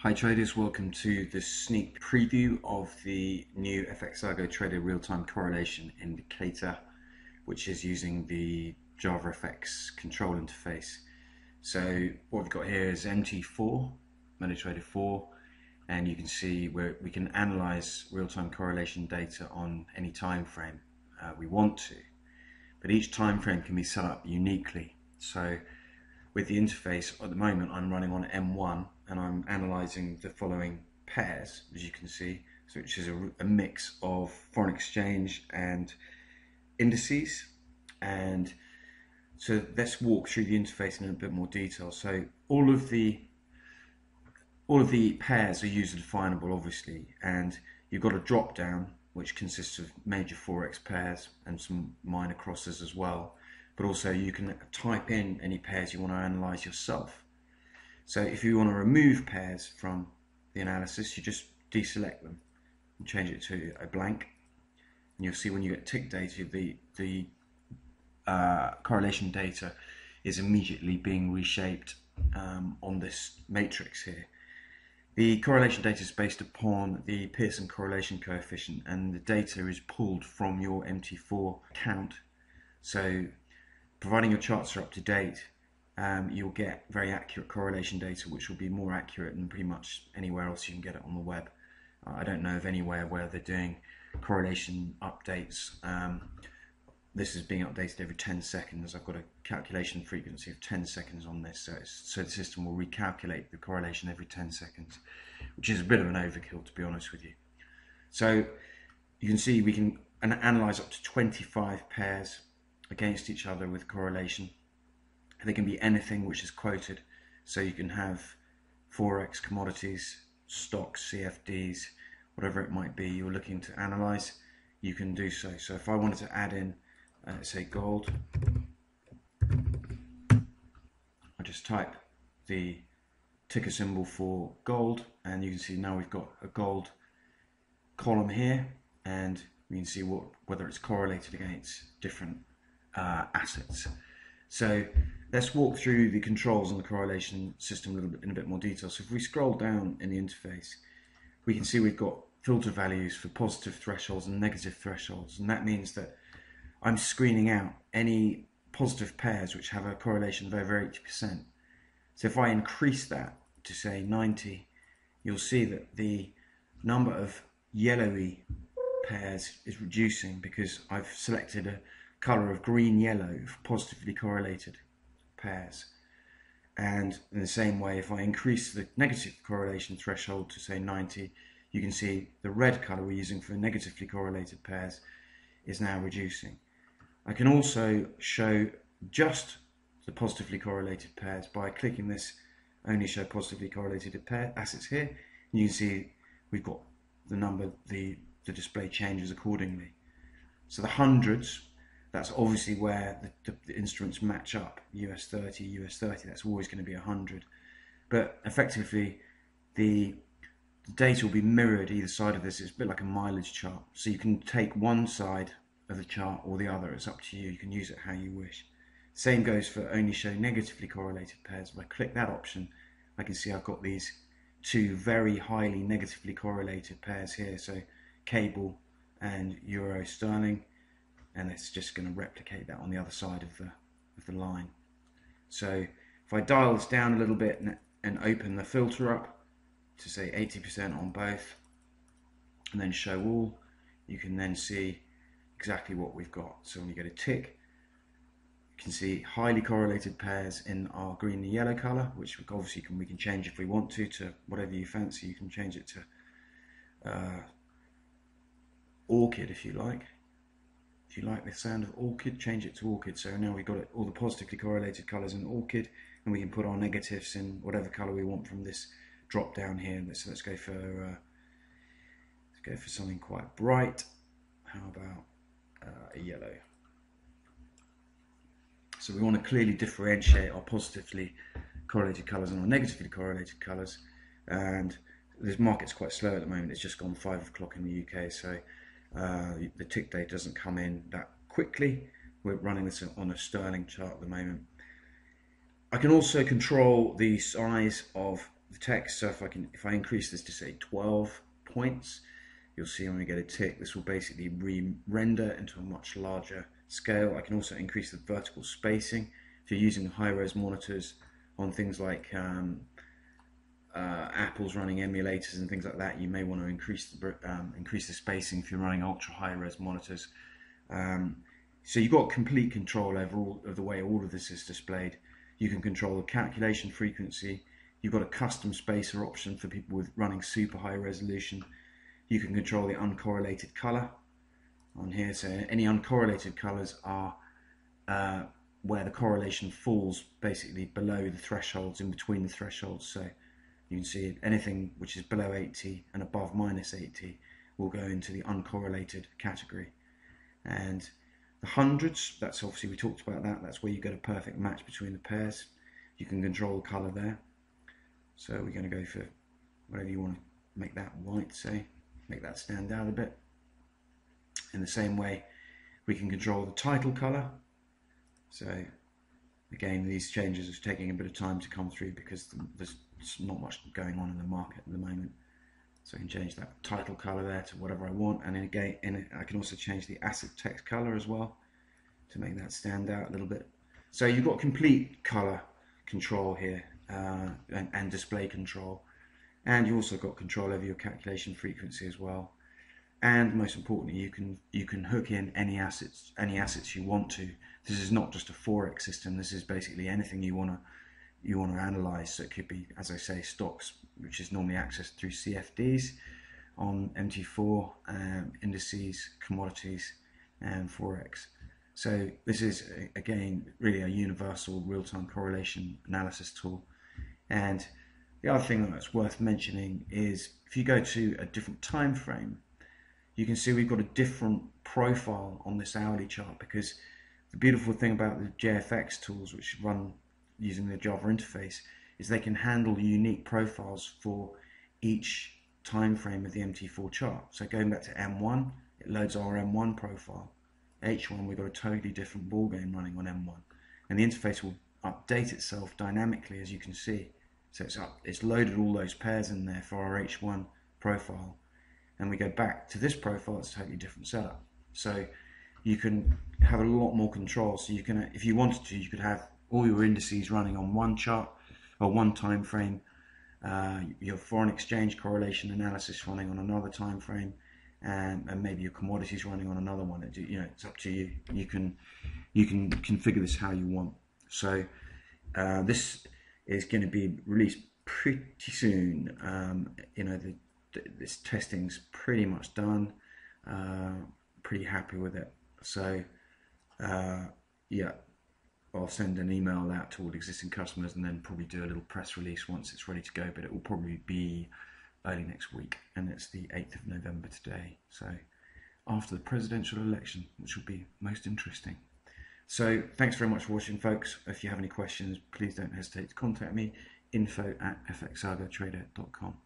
Hi traders, welcome to this sneak preview of the new FX AlgoTrader real-time correlation indicator, which is using the JavaFX control interface. So what we've got here is MT4, MetaTrader 4, and you can see where we can analyze real-time correlation data on any time frame we want to. But each time frame can be set up uniquely. So with the interface at the moment, I'm running on M1 and I'm analyzing the following pairs, as you can see, so which is a mix of foreign exchange and indices. And so let's walk through the interface in a bit more detail. So all of the pairs are user definable, obviously, and you've got a drop down which consists of major forex pairs and some minor crosses as well, but also you can type in any pairs you want to analyze yourself. So if you want to remove pairs from the analysis, you just deselect them and change it to a blank. And you'll see when you get tick data, the correlation data is immediately being reshaped on this matrix here. The correlation data is based upon the Pearson correlation coefficient, and the data is pulled from your MT4 account. So providing your charts are up to date, you'll get very accurate correlation data, which will be more accurate than pretty much anywhere else you can get it on the web. I don't know of anywhere where they're doing correlation updates. This is being updated every 10 seconds. I've got a calculation frequency of 10 seconds on this, so the system will recalculate the correlation every 10 seconds, which is a bit of an overkill, to be honest with you. So you can see we can analyze up to 25 pairs against each other with correlation. They can be anything which is quoted, so you can have forex, commodities, stocks, CFDs, whatever it might be you're looking to analyze, you can do so. So if I wanted to add in, say, gold, I just type the ticker symbol for gold, and you can see now we've got a gold column here, and we can see whether it's correlated against different assets. So let's walk through the controls on the correlation system in a bit more detail. So if we scroll down in the interface, we can see we've got filter values for positive thresholds and negative thresholds, and that means that I'm screening out any positive pairs which have a correlation of over 80%. So if I increase that to, say, 90, you'll see that the number of yellowy pairs is reducing because I've selected a color of green yellow for positively correlated pairs. And in the same way, if I increase the negative correlation threshold to, say, 90, you can see the red color we're using for negatively correlated pairs is now reducing. I can also show just the positively correlated pairs by clicking this only show positively correlated pair assets here, and you can see we've got the number, the display changes accordingly. So the hundreds, that's obviously where the instruments match up, US 30, US 30, that's always going to be 100. But effectively, the data will be mirrored either side of this. It's a bit like a mileage chart. So you can take one side of the chart or the other, it's up to you. You can use it how you wish. Same goes for only show negatively correlated pairs. If I click that option, I can see I've got these two very highly negatively correlated pairs here. So cable and euro sterling. And it's just going to replicate that on the other side of the line. So if I dial this down a little bit and open the filter up to, say, 80% on both, and then show all, you can then see exactly what we've got. So when you go to tick, you can see highly correlated pairs in our green and yellow color, which obviously we can change if we want to whatever you fancy. You can change it to orchid if you like. If you like the sound of orchid, change it to orchid. So now we've got all the positively correlated colors in orchid, and we can put our negatives in whatever color we want from this drop down here. So let's go for something quite bright. How about a yellow? So we want to clearly differentiate our positively correlated colors and our negatively correlated colors. And this market's quite slow at the moment. It's just gone 5 o'clock in the UK, so the tick date doesn't come in that quickly. We're running this on a sterling chart at the moment. I can also control the size of the text. So if I increase this to say 12 points, you'll see I'm going to get a tick. This will basically re-render into a much larger scale. I can also increase the vertical spacing. If you're using high-res monitors on things like Apple's running emulators and things like that, you may want to increase the spacing if you're running ultra high-res monitors. So you've got complete control over all of the way all of this is displayed. You can control the calculation frequency. You've got a custom spacer option for people with running super high resolution. You can control the uncorrelated color on here. So any uncorrelated colors are where the correlation falls basically below the thresholds, in between the thresholds. So you can see anything which is below 80 and above -80 will go into the uncorrelated category. And the hundreds, that's obviously, we talked about that. That's where you get a perfect match between the pairs. You can control the color there. So we're going to go for whatever you want to make that white, say. Make that stand out a bit. In the same way, we can control the title color. So again, these changes are taking a bit of time to come through because there's not much going on in the market at the moment. So I can change that title color there to whatever I want. And then again, I can also change the asset text color as well to make that stand out a little bit. So you've got complete color control here and display control. And you also got control over your calculation frequency as well. And most importantly, you can hook in any assets you want to. This is not just a forex system. This is basically anything you want to analyze. So it could be, as I say, stocks, which is normally accessed through CFDs on MT4, indices, commodities, and forex. So this is again really a universal real-time correlation analysis tool. And the other thing that's worth mentioning is if you go to a different time frame, you can see we've got a different profile on this hourly chart, because the beautiful thing about the JFX tools, which run using the Java interface, is they can handle unique profiles for each time frame of the MT4 chart. So going back to M1, it loads our M1 profile. H1, we've got a totally different ball game running on M1, and the interface will update itself dynamically, as you can see. So it's loaded all those pairs in there for our H1 profile, and we go back to this profile, it's a totally different setup. So you can have a lot more control. So you can, if you wanted to, you could have all your indices running on one chart or one time frame, your foreign exchange correlation analysis running on another time frame, and maybe your commodities running on another one. It's up to you. You can configure this how you want. So this is going to be released pretty soon. This testing's pretty much done. Pretty happy with it. So yeah, I'll send an email out to all existing customers and then probably do a little press release once it's ready to go, but it will probably be early next week, and it's the 8th of November today, so after the presidential election, which will be most interesting. So thanks very much for watching, folks. If you have any questions, please don't hesitate to contact me, info@fxalgotrader.com.